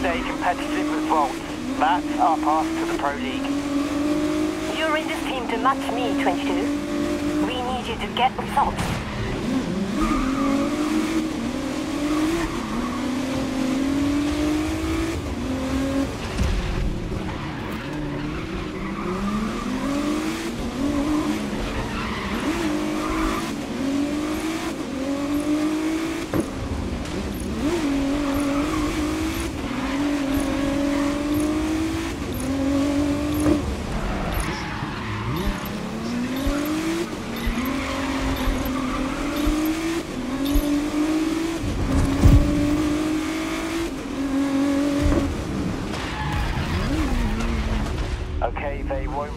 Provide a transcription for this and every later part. stay competitive with vaults. That's our path to the Pro League. You're in this team to match me, 22. We need you to get results.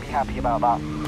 Happy about that.